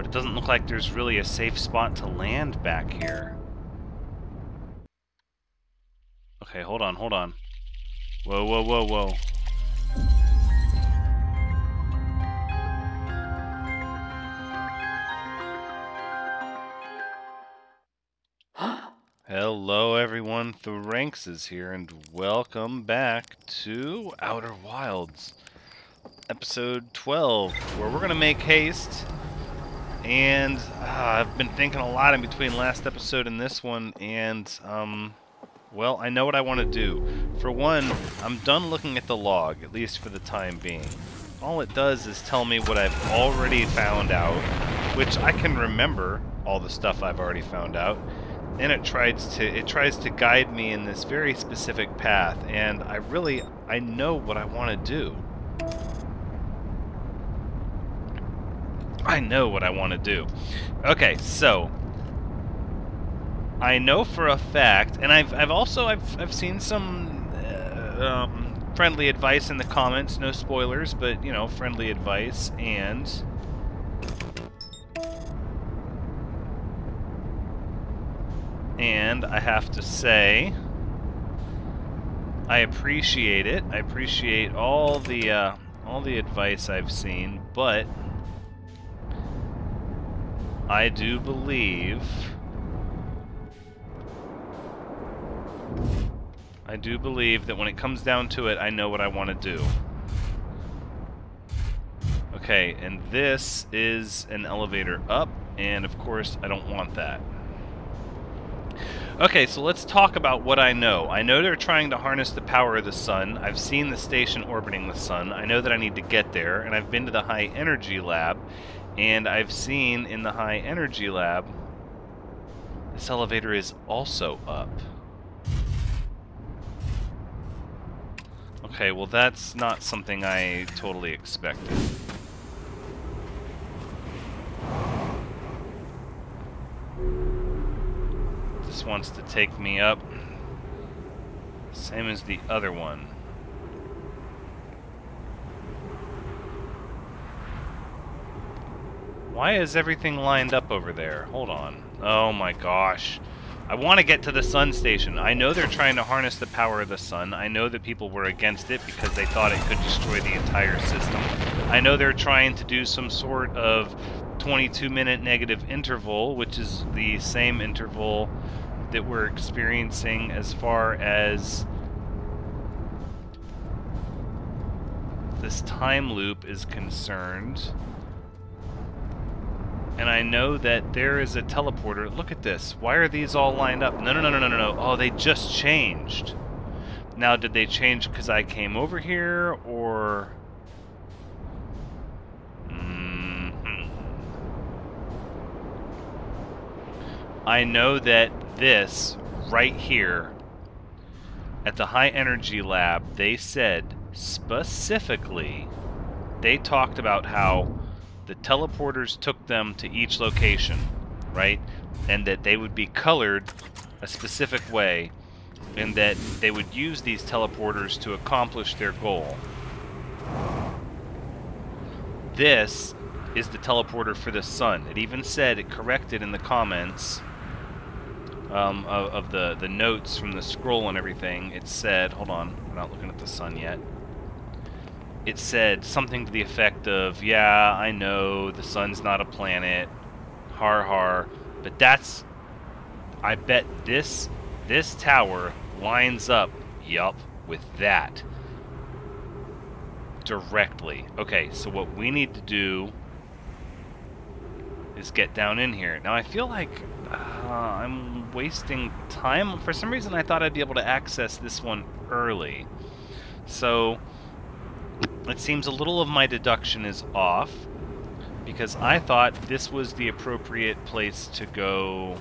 But it doesn't look like there's really a safe spot to land back here. Okay, hold on, hold on. Whoa, whoa, whoa, whoa. Hello everyone, Thranxes here, and welcome back to Outer Wilds, episode 12, where we're going to make haste, and I've been thinking a lot in between last episode and this one, and, well, I know what I want to do. For one, I'm done looking at the log, at least for the time being. All it does is tell me what I've already found out, which I can remember all the stuff I've already found out. And it tries to guide me in this very specific path, and I know what I want to do. Okay, so I know for a fact, and I've seen some friendly advice in the comments. No spoilers, but you know, friendly advice and. And I have to say, I appreciate it. I appreciate all the advice I've seen, but I do believe, that when it comes down to it, I know what I want to do. Okay, and this is an elevator up, and of course, I don't want that. Okay, so let's talk about what I know. I know they're trying to harness the power of the sun. I've seen the station orbiting the sun. I know that I need to get there, and I've been to the high energy lab, and I've seen in the high energy lab, this elevator is also up. Okay, well that's not something I totally expected. Wants to take me up, same as the other one. Why is everything lined up over there? Hold on. Oh my gosh. I want to get to the Sun Station. I know they're trying to harness the power of the sun. I know that people were against it because they thought it could destroy the entire system. I know they're trying to do some sort of 22-minute negative interval, which is the same interval that we're experiencing as far as this time loop is concerned. And I know that there is a teleporter. Look at this. Why are these all lined up? No, no, no, no, no, no. Oh, they just changed. Now, did they change because I came over here, or... I know that this, right here, at the high energy lab, they said specifically, they talked about how the teleporters took them to each location, right? And that they would be colored a specific way, and that they would use these teleporters to accomplish their goal. This is the teleporter for the sun. It even said, it corrected in the comments... of the notes from the scroll and everything, it said, hold on, we're not looking at the sun yet. It said something to the effect of, yeah, I know, the sun's not a planet, har har, but that's, I bet this tower lines up, yup, with that. Directly. Okay, so what we need to do is get down in here. Now I feel like I'm wasting time. For some reason I thought I'd be able to access this one early. So it seems a little of my deduction is off, because I thought this was the appropriate place to go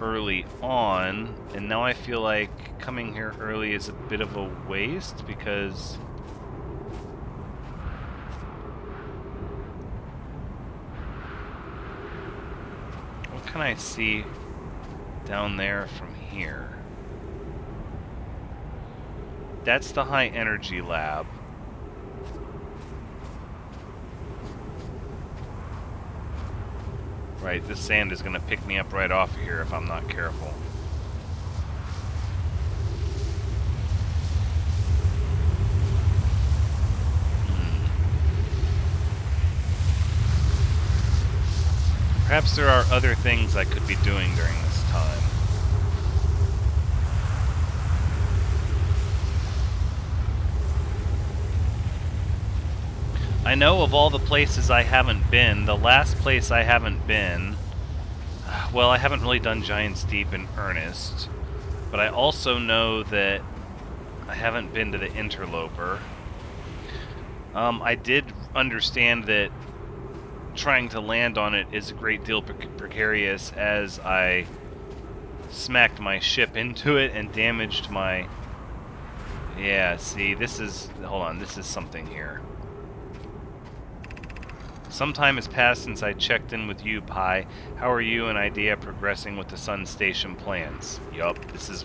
early on, and now I feel like coming here early is a bit of a waste, because... What can I see down there from here? That's the high energy lab. Right, this sand is going to pick me up right off of here if I'm not careful. Perhaps there are other things I could be doing during this time. I know of all the places I haven't been, the last place I haven't been... Well, I haven't really done Giant's Deep in earnest, but I also know that I haven't been to the Interloper. I did understand that trying to land on it is a great deal precarious, as I smacked my ship into it and damaged my... Yeah, see, this is... Hold on, this is something here. Some time has passed since I checked in with you, Pi. How are you and Idea progressing with the Sun Station plans? Yup, this is...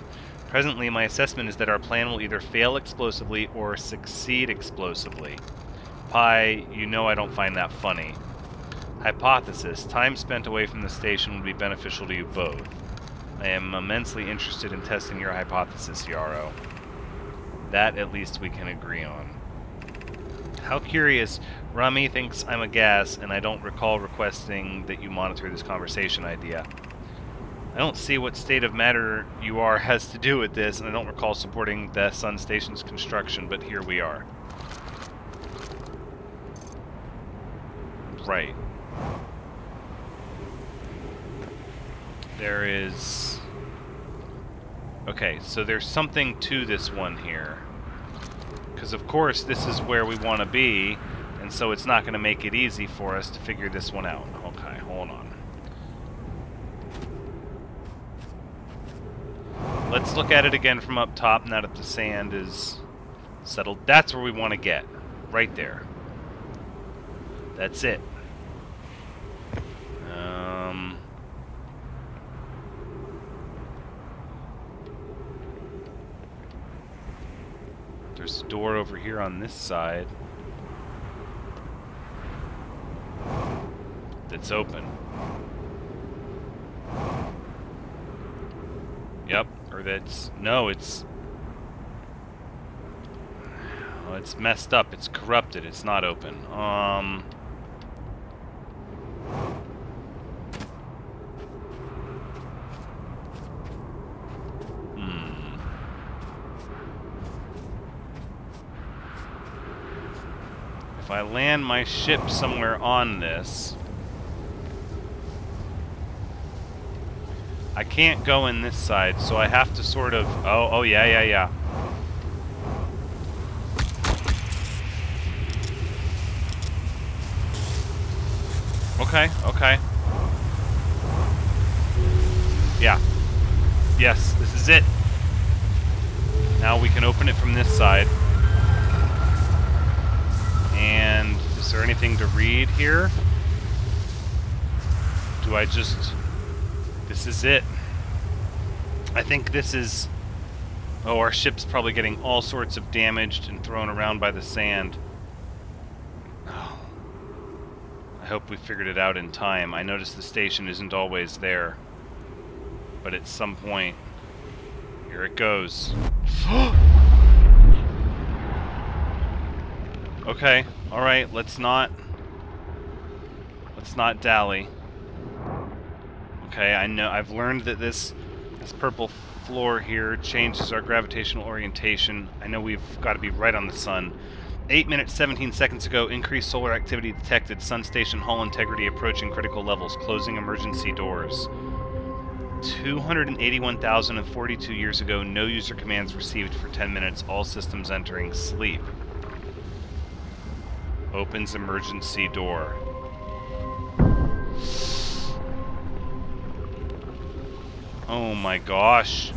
Presently, my assessment is that our plan will either fail explosively or succeed explosively. Pi, you know I don't find that funny. Hypothesis. Time spent away from the station would be beneficial to you both. I am immensely interested in testing your hypothesis, Yarrow. That, at least, we can agree on. How curious... Rami thinks I'm a gas, and I don't recall requesting that you monitor this conversation idea. I don't see what state of matter you are has to do with this, and I don't recall supporting the Sun Station's construction, but here we are. Right. There is... Okay, so there's something to this one here. Because, of course, this is where we want to be. And so it's not going to make it easy for us to figure this one out. Okay, hold on. Let's look at it again from up top, now that the sand is settled. That's where we want to get. Right there. That's it. There's a door over here on this side. It's open. Yep, or that's... No, it's... Well, it's messed up, it's corrupted, it's not open. If I land my ship somewhere on this... I can't go in this side, so I have to sort of... Oh, yeah. Okay. Yeah. Yes, this is it. Now we can open it from this side. And is there anything to read here? Do I just... This is it. I think this is... Oh, our ship's probably getting all sorts of damaged and thrown around by the sand. Oh. I hope we figured it out in time. I noticed the station isn't always there. But at some point... Here it goes. Okay, alright, let's not... Let's not dally. Okay, I know, I've learned that this purple floor here changes our gravitational orientation. I know we've got to be right on the sun. 8 minutes, 17 seconds ago, increased solar activity detected. Sun Station hull integrity approaching critical levels. Closing emergency doors. 281,042 years ago, no user commands received for 10 minutes. All systems entering sleep. Opens emergency door. Oh my gosh.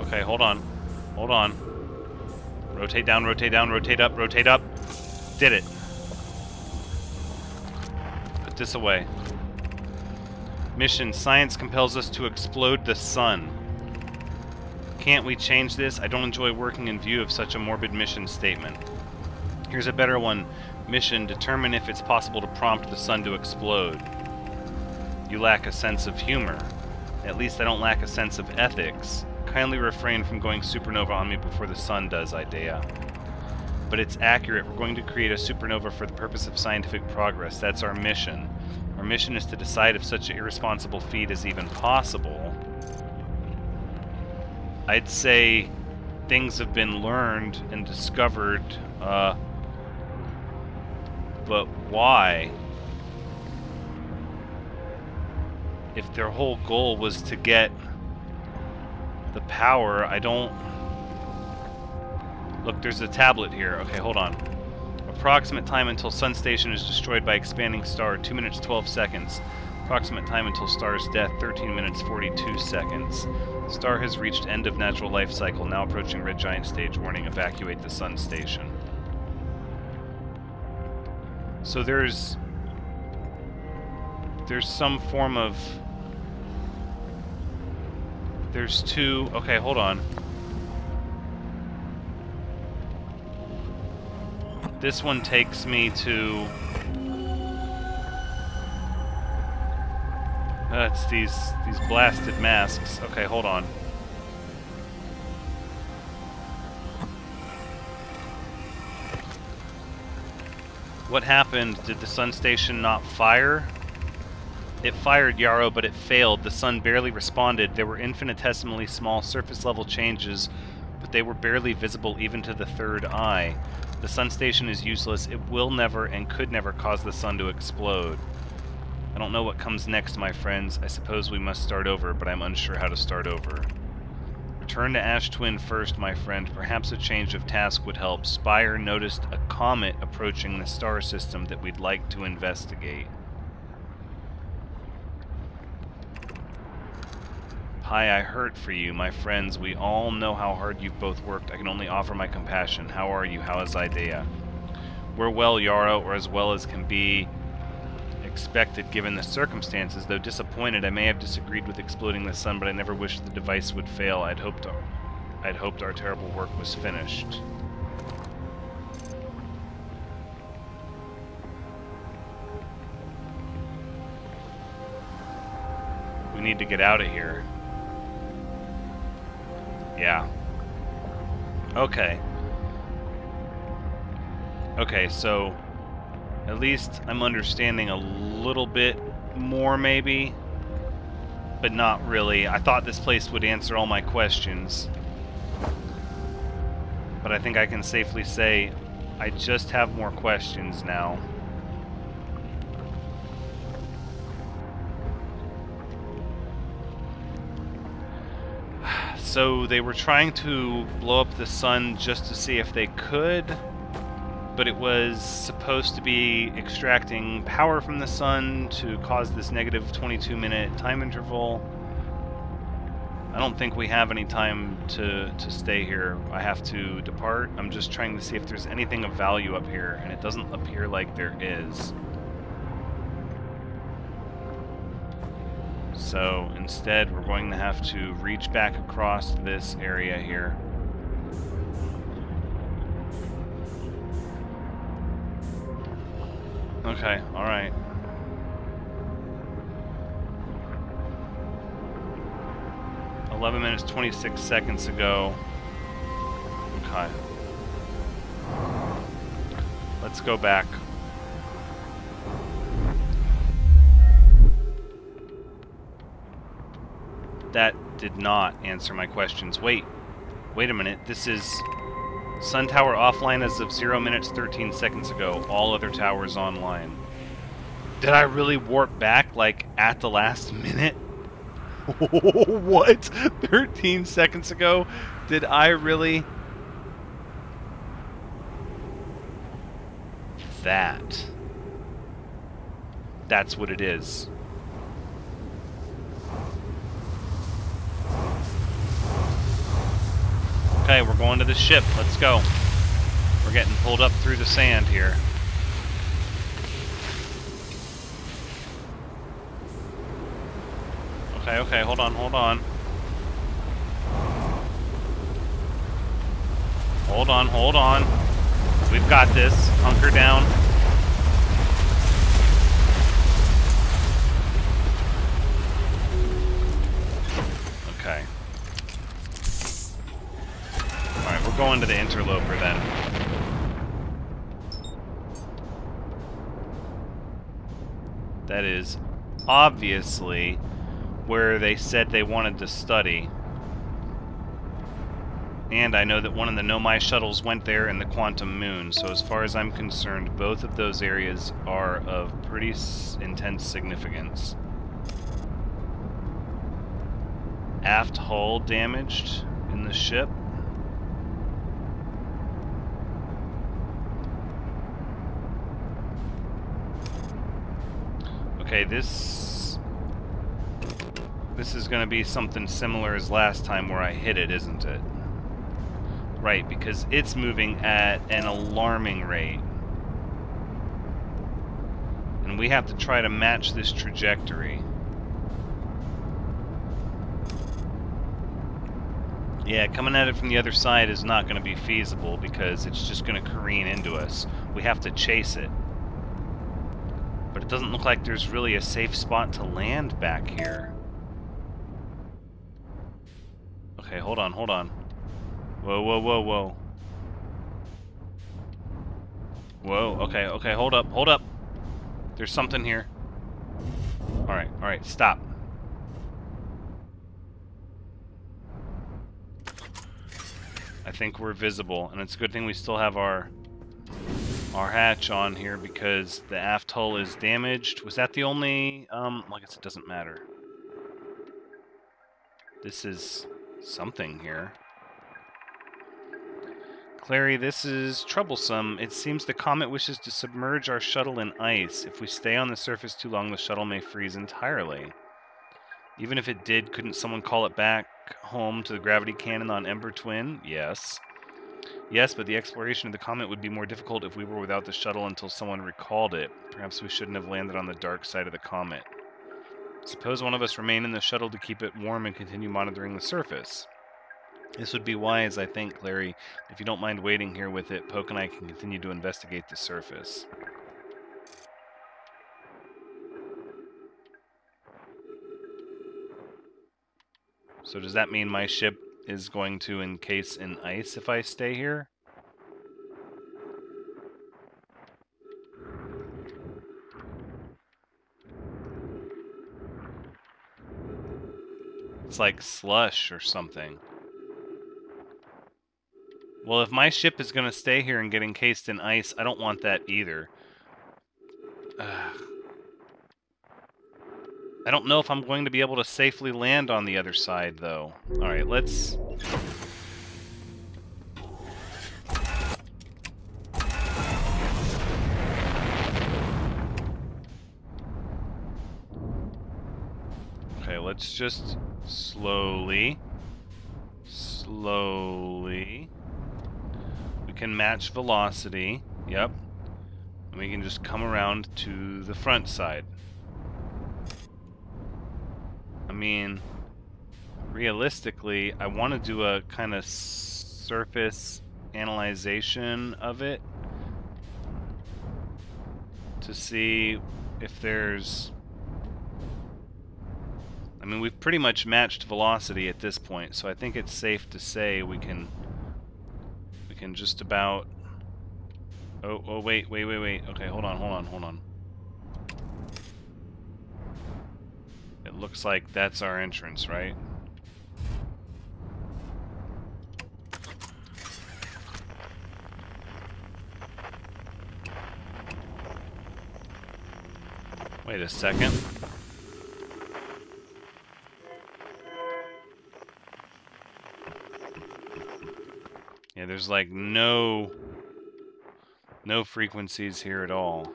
Okay, hold on. Rotate down, rotate up. Did it. Put this away. Mission, science compels us to explode the sun. Can't we change this? I don't enjoy working in view of such a morbid mission statement. Here's a better one. Mission, determine if it's possible to prompt the sun to explode. You lack a sense of humor. At least I don't lack a sense of ethics. Kindly refrain from going supernova on me before the sun does, Idea. But it's accurate. We're going to create a supernova for the purpose of scientific progress. That's our mission. Our mission is to decide if such an irresponsible feat is even possible. I'd say things have been learned and discovered, but why? If their whole goal was to get the power, I don't... Look, there's a tablet here. Okay, hold on. Approximate time until Sun Station is destroyed by expanding star, 2 minutes 12 seconds. Approximate time until star's death, 13 minutes 42 seconds. Star has reached end of natural life cycle, now approaching red giant stage. Warning, evacuate the Sun Station. So there's some form of... There's two... Okay, hold on. This one takes me to... That's these blasted masks. Okay, hold on. What happened? Did the Sun Station not fire? It fired, Yarrow, but it failed. The sun barely responded. There were infinitesimally small surface-level changes, but they were barely visible even to the third eye. The Sun Station is useless. It will never and could never cause the sun to explode. I don't know what comes next, my friends. I suppose we must start over, but I'm unsure how to start over. Return to Ash Twin first, my friend. Perhaps a change of task would help. Spire noticed a comet approaching the star system that we'd like to investigate. Hi, I hurt for you, my friends. We all know how hard you've both worked. I can only offer my compassion. How are you? How is Idea? We're well, Yarrow, or as well as can be expected given the circumstances. Though disappointed, I may have disagreed with exploding the sun, but I never wished the device would fail. I'd hoped our terrible work was finished. We need to get out of here. Yeah. Okay. Okay, so at least I'm understanding a little bit more, maybe, but not really. I thought this place would answer all my questions, but I think I can safely say I just have more questions now. So they were trying to blow up the sun just to see if they could, but it was supposed to be extracting power from the sun to cause this negative 22-minute time interval. I don't think we have any time to stay here. I have to depart. I'm just trying to see if there's anything of value up here, and it doesn't appear like there is. So instead, we're going to have to reach back across this area here. Okay, alright. (11 minutes, 26 seconds) ago. Okay. Let's go back. That did not answer my questions. Wait a minute. This is Sun Tower offline as of 0 minutes 13 seconds ago. All other towers online. Did I really warp back, like, at the last minute? What? 13 seconds ago? Did I really? That's what it is. Okay, we're going to the ship. Let's go. We're getting pulled up through the sand here. Okay, hold on. Hold on. We've got this. Hunker down. Okay. Alright, we're going to the Interloper then. That is obviously where they said they wanted to study. And I know that one of the Nomai shuttles went there in the Quantum Moon, so as far as I'm concerned, both of those areas are of pretty intense significance. Aft hull damaged in the ship. Okay, this is going to be something similar as last time where I hit it, isn't it? Right, because it's moving at an alarming rate. And we have to try to match this trajectory. Yeah, coming at it from the other side is not going to be feasible because it's just going to careen into us. We have to chase it. But it doesn't look like there's really a safe spot to land back here. Okay, hold on, hold on. Whoa, whoa, whoa, whoa. Whoa, okay, okay, hold up, hold up. There's something here. Alright, stop. I think we're visible, and it's a good thing we still have our hatch on here because the aft hull is damaged. Was that the only... I guess it doesn't matter. This is something here. Clary, this is troublesome. It seems the comet wishes to submerge our shuttle in ice. If we stay on the surface too long, the shuttle may freeze entirely. Even if it did, couldn't someone call it back home to the gravity cannon on Ember Twin? Yes. Yes, but the exploration of the comet would be more difficult if we were without the shuttle until someone recalled it. Perhaps we shouldn't have landed on the dark side of the comet. Suppose one of us remain in the shuttle to keep it warm and continue monitoring the surface. This would be wise, I think, Clary. If you don't mind waiting here with it, Poke and I can continue to investigate the surface. So does that mean my ship is going to encase in ice if I stay here? It's like slush or something. Well, if my ship is going to stay here and get encased in ice, I don't want that either. I don't know if I'm going to be able to safely land on the other side, though. Alright, let's... Okay, let's just slowly... We can match velocity. Yep. And we can just come around to the front side. I mean, realistically, I want to do a kind of surface analyzation of it to see if there's... I mean, we've pretty much matched velocity at this point, so I think it's safe to say we can just about... Oh, wait. Okay, hold on. Looks like that's our entrance, right? Wait a second. Yeah, there's like no frequencies here at all.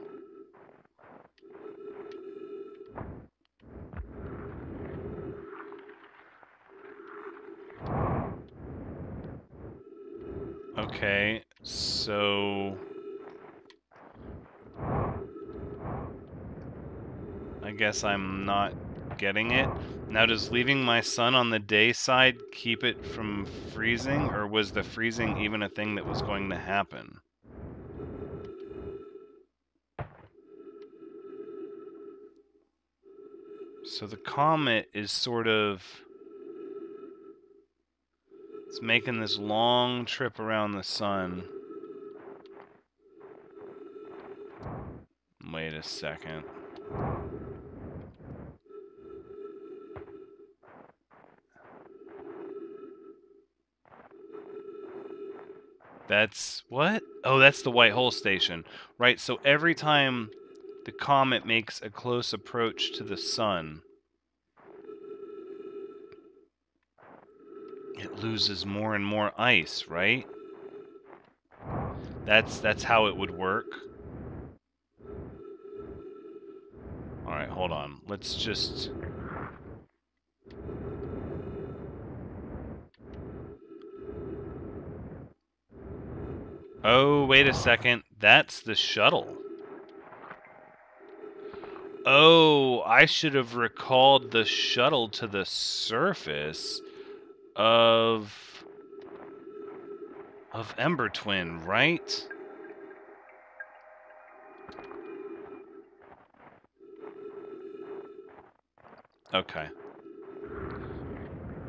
Okay, so I guess I'm not getting it. Now, does leaving my sun on the day side keep it from freezing, or was the freezing even a thing that was going to happen? So the comet is sort of... it's making this long trip around the sun. Wait a second. That's... what? Oh, that's the White Hole Station. Right, so every time the comet makes a close approach to the sun, it loses more and more ice, right? That's how it would work. Alright, hold on. Let's just... oh, wait a second. That's the shuttle. Oh, I should have recalled the shuttle to the surface of Ember Twin, right? Okay.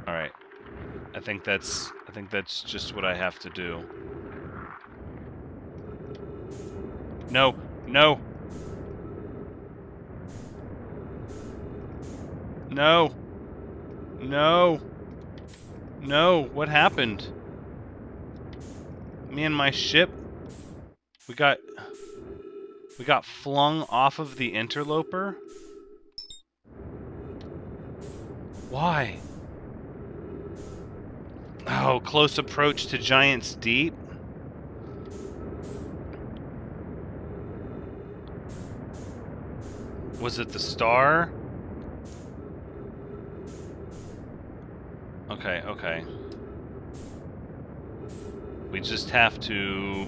All right. I think that's just what I have to do. No, no. No. No. No, what happened? Me and my ship, we got flung off of the Interloper? Why? Oh, close approach to Giant's Deep. Was it the star? Okay, okay. We just have to...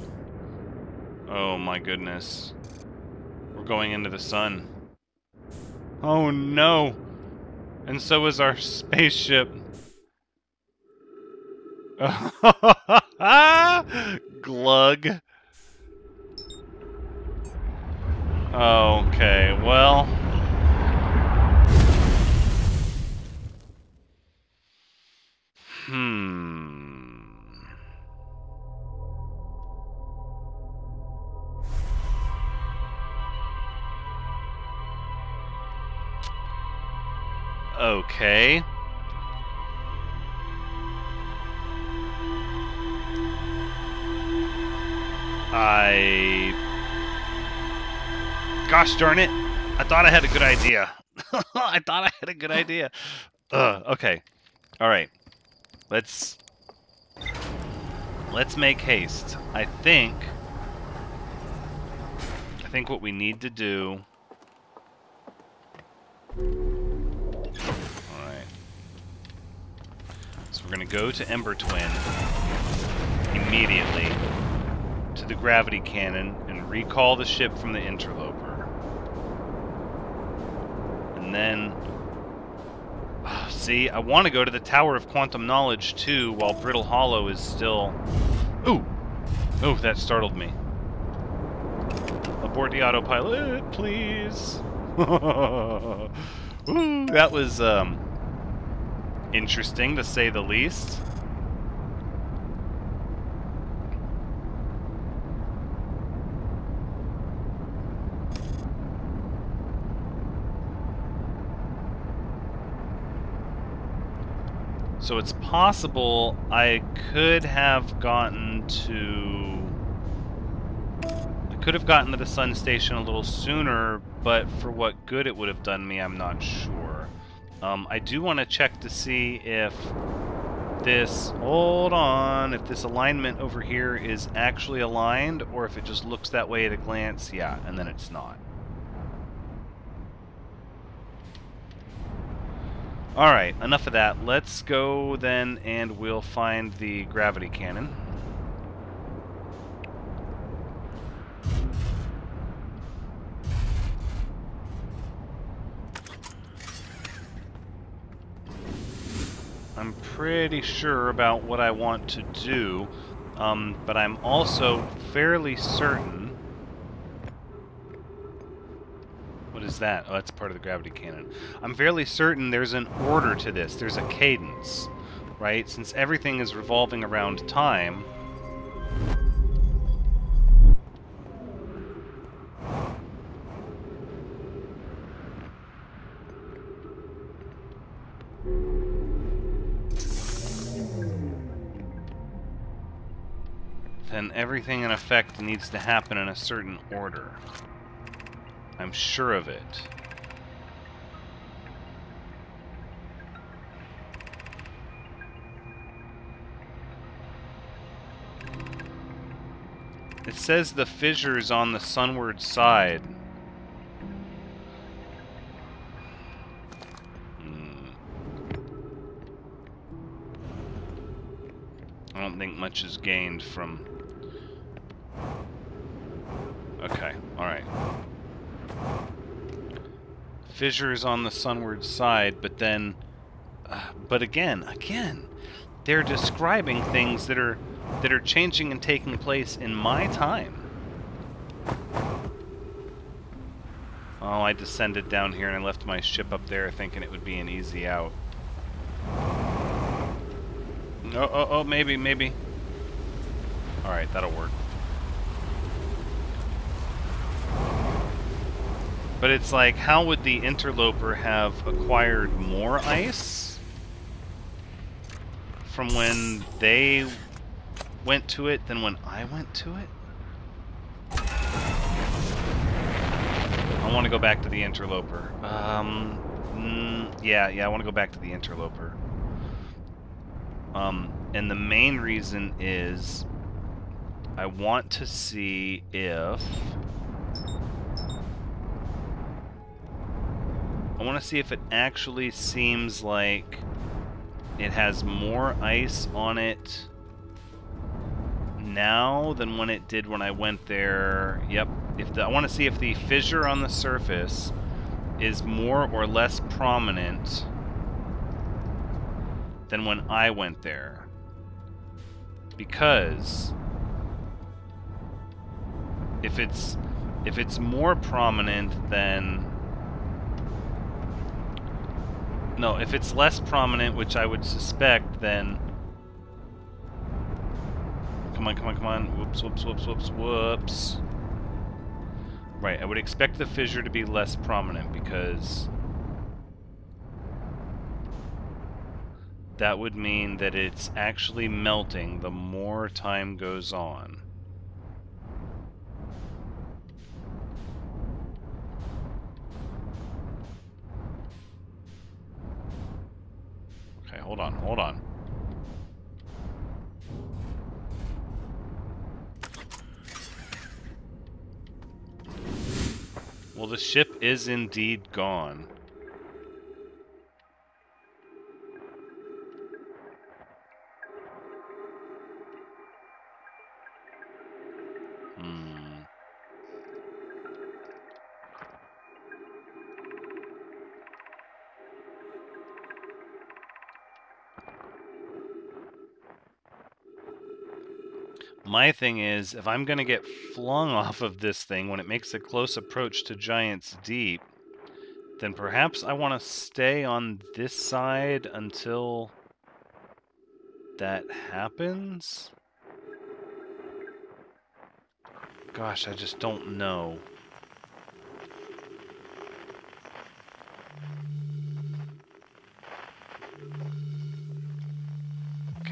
oh my goodness. We're going into the sun. Oh no! And so is our spaceship. Glug. Okay, well... okay. Gosh darn it! I thought I had a good idea. I thought I had a good idea. Okay. Alright. Let's make haste. I think what we need to do... we're going to go to Ember Twin immediately, to the gravity cannon, and recall the ship from the Interloper. And then... see, I want to go to the Tower of Quantum Knowledge too, while Brittle Hollow is still... ooh! Oh, that startled me. Abort the autopilot, please! Ooh, that was, interesting, to say the least. So it's possible I could have gotten to... I could have gotten to the Sun Station a little sooner, but for what good it would have done me, I'm not sure. I do want to check to see if this... hold on, if this alignment over here is actually aligned, or if it just looks that way at a glance. Yeah, and then it's not. Alright, enough of that. Let's go then and we'll find the gravity cannon. I'm pretty sure about what I want to do, but I'm also fairly certain... What is that? Oh, that's part of the gravity cannon. I'm fairly certain there's an order to this. There's a cadence, right? Since everything is revolving around time... then everything in effect needs to happen in a certain order. I'm sure of it. It says the fissures on the sunward side. I don't think much is gained from... Okay, alright. Fissures on the sunward side, but then... but again, they're describing things that are changing and taking place in my time. Oh, I descended down here and I left my ship up there thinking it would be an easy out. Oh, maybe. Alright, that'll work. But it's like, how would the Interloper have acquired more ice from when they went to it than when I went to it? I want to go back to the Interloper. Yeah, I want to go back to the Interloper. And the main reason is I want to see if... I want to see if it actually seems like it has more ice on it now than when it did when I went there. Yep. I want to see if the fissure on the surface is more or less prominent than when I went there. Because if it's more prominent than... No, if it's less prominent, which I would suspect, then... Come on. Whoops. Right, I would expect the fissure to be less prominent because... that would mean that it's actually melting the more time goes on. Hold on. Well, the ship is indeed gone. My thing is, if I'm going to get flung off of this thing when it makes a close approach to Giant's Deep, then perhaps I want to stay on this side until that happens? Gosh, I just don't know.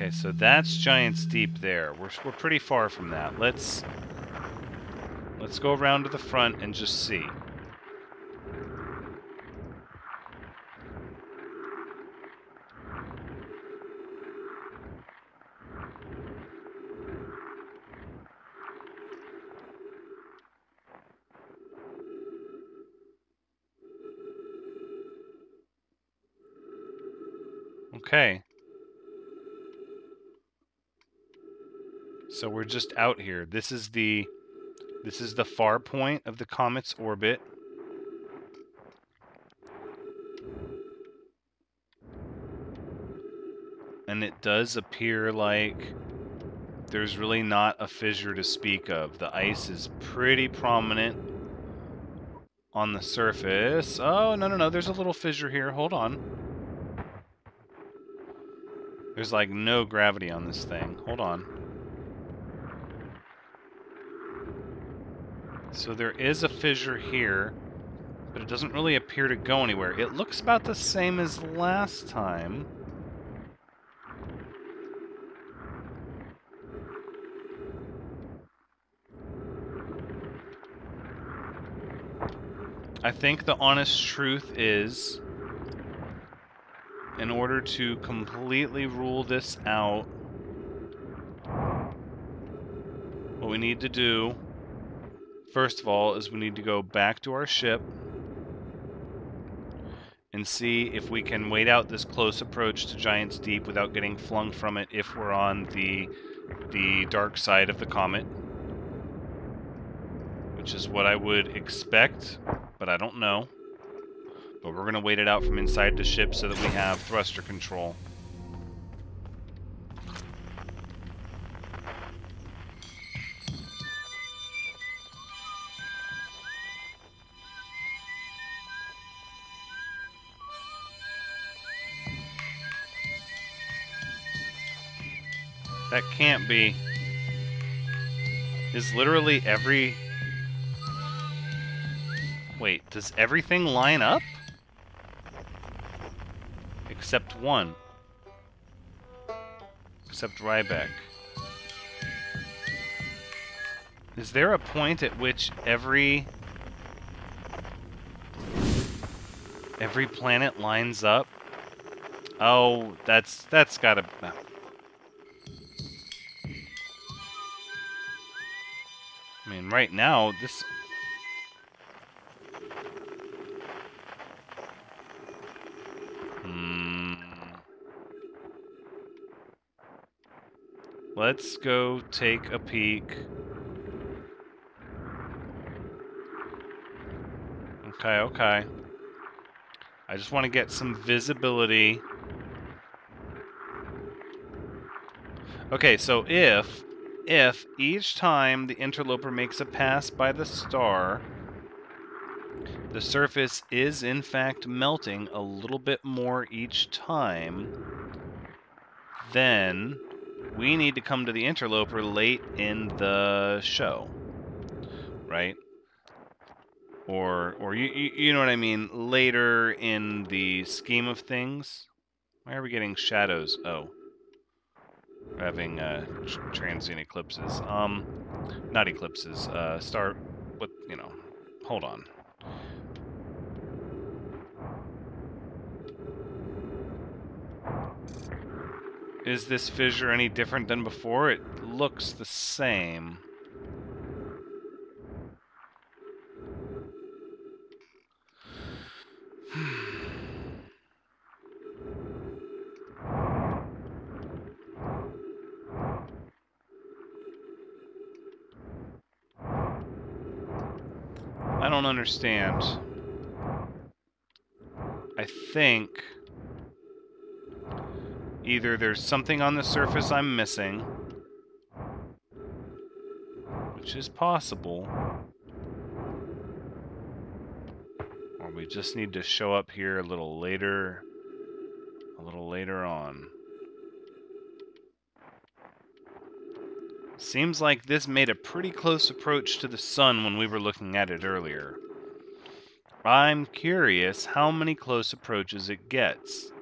Okay, so that's Giant's Deep there. We're pretty far from that. Let's go around to the front and just see. Okay. So we're just out here. This is the far point of the comet's orbit. And it does appear like there's really not a fissure to speak of. The ice is pretty prominent on the surface. Oh, no, no, no. There's a little fissure here. Hold on. There's like no gravity on this thing. Hold on. So there is a fissure here, but it doesn't really appear to go anywhere. It looks about the same as last time. I think the honest truth is, in order to completely rule this out, what we need to do, first of all, is we need to go back to our ship and see if we can wait out this close approach to Giant's Deep without getting flung from it if we're on the dark side of the comet, which is what I would expect. But I don't know. But we're going to wait it out from inside the ship so that we have thruster control. That can't be. Is literally every... Wait, does everything line up? Except one. Except Ryback. Is there a point at which every planet lines up? Oh, that's gotta... I mean, right now, this... Let's go take a peek. Okay, okay. I just want to get some visibility. Okay, so if each time the interloper makes a pass by the star, the surface is in fact melting a little bit more each time, then we need to come to the interloper late in the show, right? Or you know what I mean, later in the scheme of things. Why are we getting shadows? Oh, we're having transient eclipses. Not eclipses. Star. What? You know. Hold on. Is this fissure any different than before? It looks the same. I don't understand. I think... either there's something on the surface I'm missing, which is possible, or we just need to show up here a little later on. Seems like this made a pretty close approach to the sun when we were looking at it earlier. I'm curious how many close approaches it gets.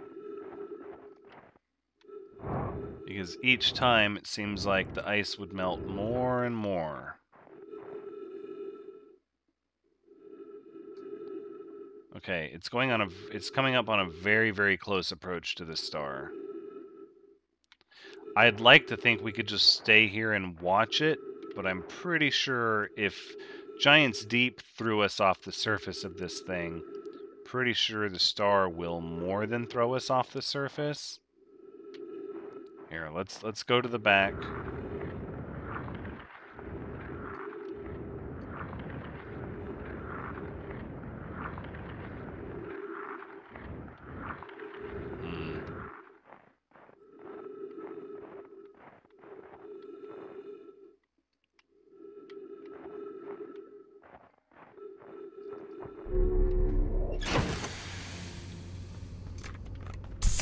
Because each time it seems like the ice would melt more and more. Okay, it's coming up on a very, very close approach to the star. I'd like to think we could just stay here and watch it, but I'm pretty sure if Giant's Deep threw us off the surface of this thing, pretty sure the star will more than throw us off the surface. Here, let's go to the back.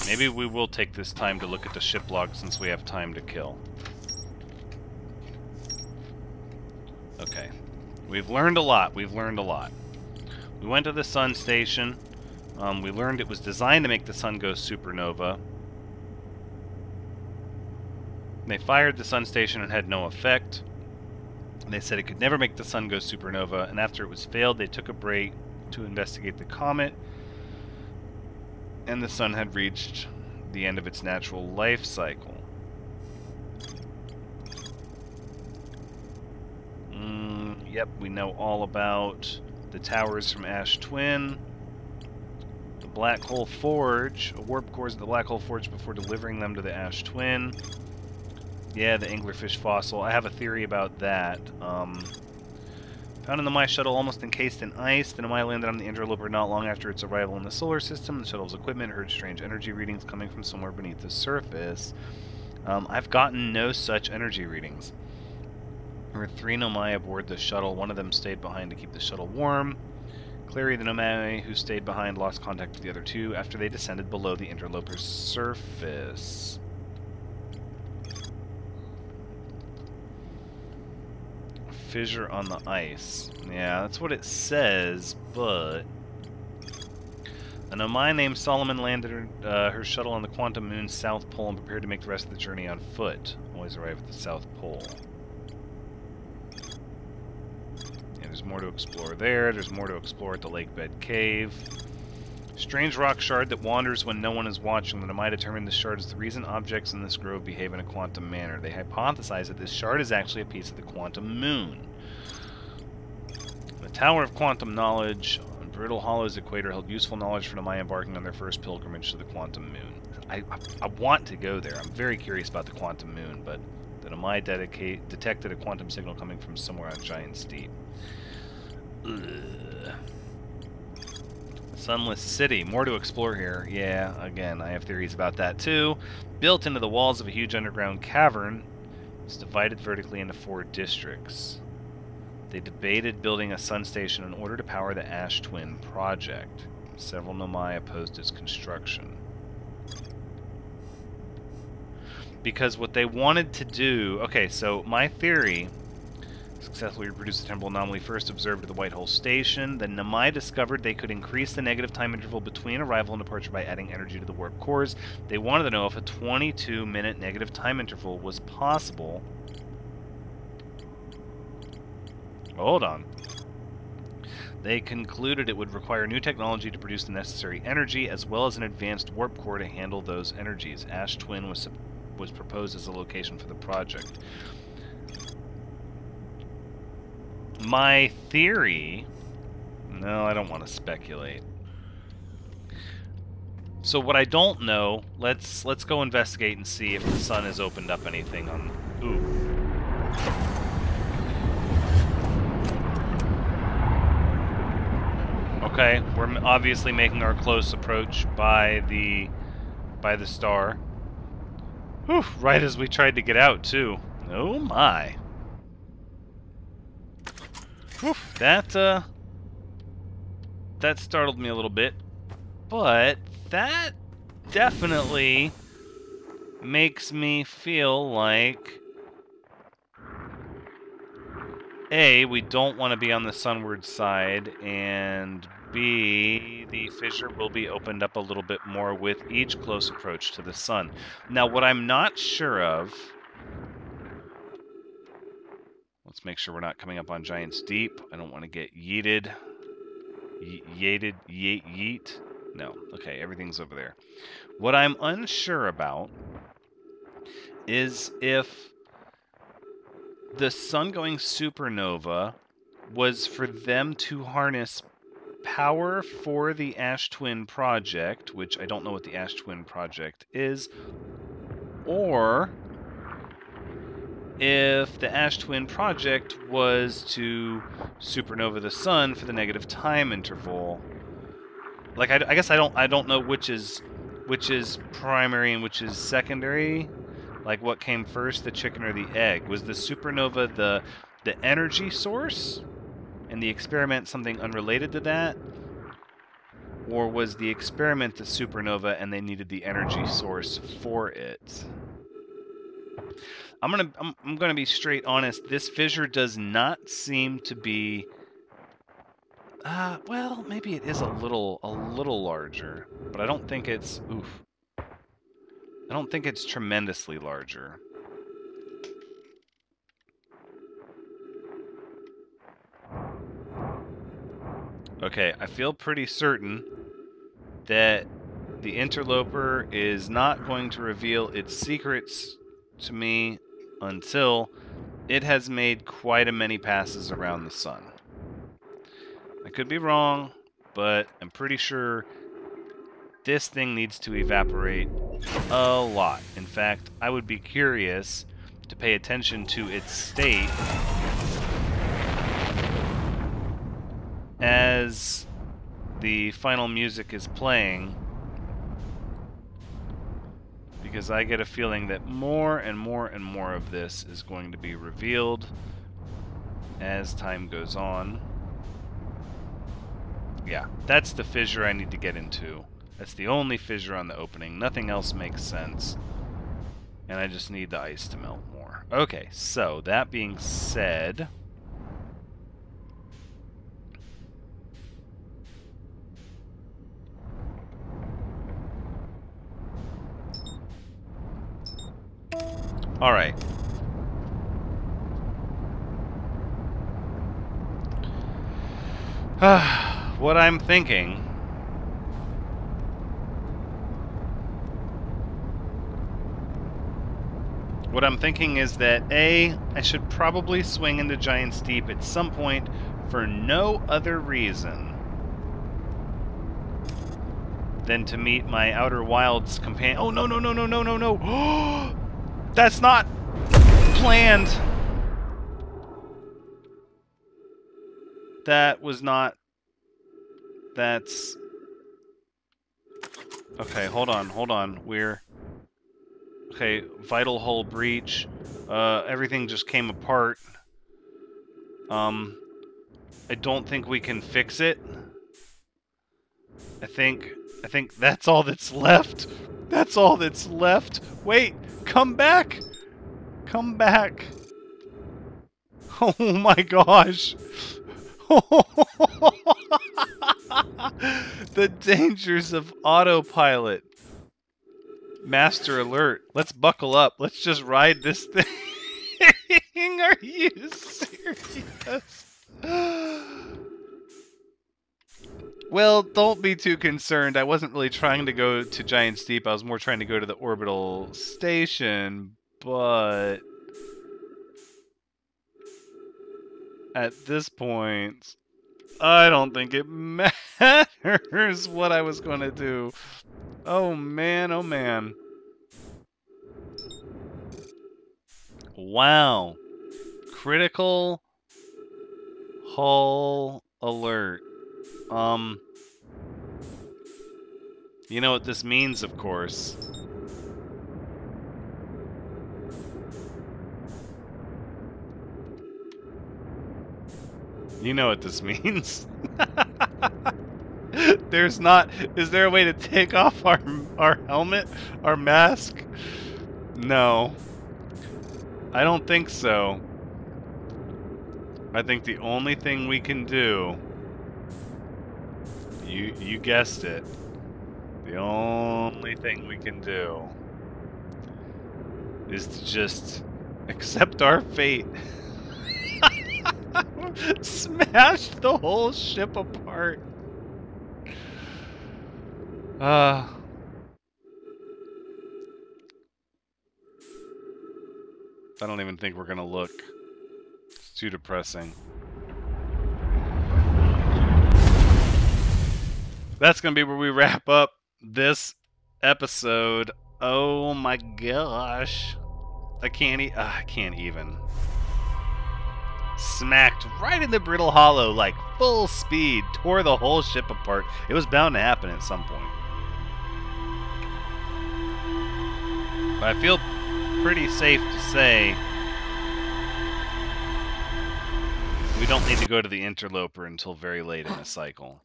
Maybe we will take this time to look at the ship log since we have time to kill. Okay. We've learned a lot. We've learned a lot. We went to the Sun Station. We learned it was designed to make the sun go supernova. They fired the Sun Station and had no effect. They said it could never make the sun go supernova, and after it was failed, they took a break to investigate the comet. And the sun had reached the end of its natural life cycle. Yep, we know all about the towers from Ash Twin. The Black Hole Forge. A warp cores at the Black Hole Forge before delivering them to the Ash Twin. Yeah, the anglerfish fossil. I have a theory about that. Found in the Nomai shuttle almost encased in ice. The Nomai landed on the Interloper not long after its arrival in the solar system. The shuttle's equipment heard strange energy readings coming from somewhere beneath the surface. I've gotten no such energy readings. There were 3 Nomai aboard the shuttle. One of them stayed behind to keep the shuttle warm. Clearly, the Nomai who stayed behind lost contact with the other 2 after they descended below the Interloper's surface. Fissure on the ice. Yeah, that's what it says, but... An Nomai named Solomon landed her shuttle on the Quantum Moon South Pole and prepared to make the rest of the journey on foot. Always arrive at the South Pole. Yeah, there's more to explore there. There's more to explore at the Lakebed Cave. Strange rock shard that wanders when no one is watching. The Nomai determined this shard is the reason objects in this grove behave in a quantum manner. They hypothesize that this shard is actually a piece of the quantum moon. The Tower of Quantum Knowledge on Brittle Hollow's equator held useful knowledge for Nomai embarking on their first pilgrimage to the quantum moon. I want to go there. I'm very curious about the quantum moon, but the Nomai detected a quantum signal coming from somewhere on Giant's Deep. Ugh. Sunless City. More to explore here. Yeah, again, I have theories about that too. Built into the walls of a huge underground cavern, it's divided vertically into 4 districts. They debated building a sun station in order to power the Ash Twin project. Several Nomai opposed its construction. Because what they wanted to do... Okay, so my theory... Successfully reproduced the temporal anomaly first observed at the White Hole Station. The Nomai discovered they could increase the negative time interval between arrival and departure by adding energy to the warp cores. They wanted to know if a 22-minute negative time interval was possible. Hold on. They concluded it would require new technology to produce the necessary energy, as well as an advanced warp core to handle those energies. Ash Twin was proposed as a location for the project. My theory... No, I don't want to speculate. So what I don't know, let's go investigate and see if the sun has opened up anything on... Ooh. Okay, we're obviously making our close approach by the star. Whew, right as we tried to get out, too. Oh my. Oof, that startled me a little bit, but that definitely makes me feel like, A, we don't want to be on the sunward side, and B, the fissure will be opened up a little bit more with each close approach to the sun. Now, what I'm not sure of... Let's make sure we're not coming up on Giant's Deep. I don't want to get yeeted. Yeet. No. Okay, everything's over there. What I'm unsure about is if the sun going supernova was for them to harness power for the Ash Twin project, which I don't know what the Ash Twin project is, or... if the Ash Twin project was to supernova the sun for the negative time interval. Like I guess I don't know which is primary and which is secondary. Like what came first, the chicken or the egg? Was the supernova the energy source and the experiment something unrelated to that? Or was the experiment a supernova and they needed the energy source for it? I'm gonna be straight honest. This fissure does not seem to be. Well, maybe it is a little larger, but I don't think it's. Oof. I don't think it's tremendously larger. Okay, I feel pretty certain that the Interloper is not going to reveal its secrets to me until it has made quite a many passes around the sun. I could be wrong, but I'm pretty sure this thing needs to evaporate a lot. In fact, I would be curious to pay attention to its state as the final music is playing, because I get a feeling that more and more and more of this is going to be revealed as time goes on. Yeah, that's the fissure I need to get into. That's the only fissure on the opening. Nothing else makes sense. And I just need the ice to melt more. Okay, so that being said, all right. What I'm thinking is that A, I should probably swing into Giant's Deep at some point for no other reason than to meet my Outer Wilds companion. Oh no no no no no no no. That's not planned. That was not. That's. Okay, hold on, hold on. We're. Okay, vital hull breach. Everything just came apart. I don't think we can fix it. I think that's all that's left. That's all that's left. Wait, come back! Come back! Oh my gosh! The dangers of autopilot. Master alert. Let's buckle up. Let's just ride this thing. Are you serious? Well, don't be too concerned. I wasn't really trying to go to Giant's Deep. I was more trying to go to the orbital station, but at this point, I don't think it matters what I was going to do. Oh man, oh man. Wow. Critical hull alert. You know what this means, of course. You know what this means. There's not. Is there a way to take off our helmet, our mask? No. I don't think so. I think the only thing we can do. You guessed it. The only thing we can do is to just accept our fate. Smash the whole ship apart. I don't even think we're gonna look. It's too depressing. That's going to be where we wrap up this episode. Oh my gosh. I can't even. Smacked right in the Brittle Hollow, like full speed. Tore the whole ship apart. It was bound to happen at some point. But I feel pretty safe to say we don't need to go to the Interloper until very late in the cycle.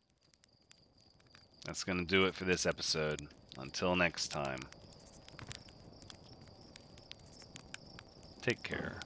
That's going to do it for this episode. Until next time. Take care.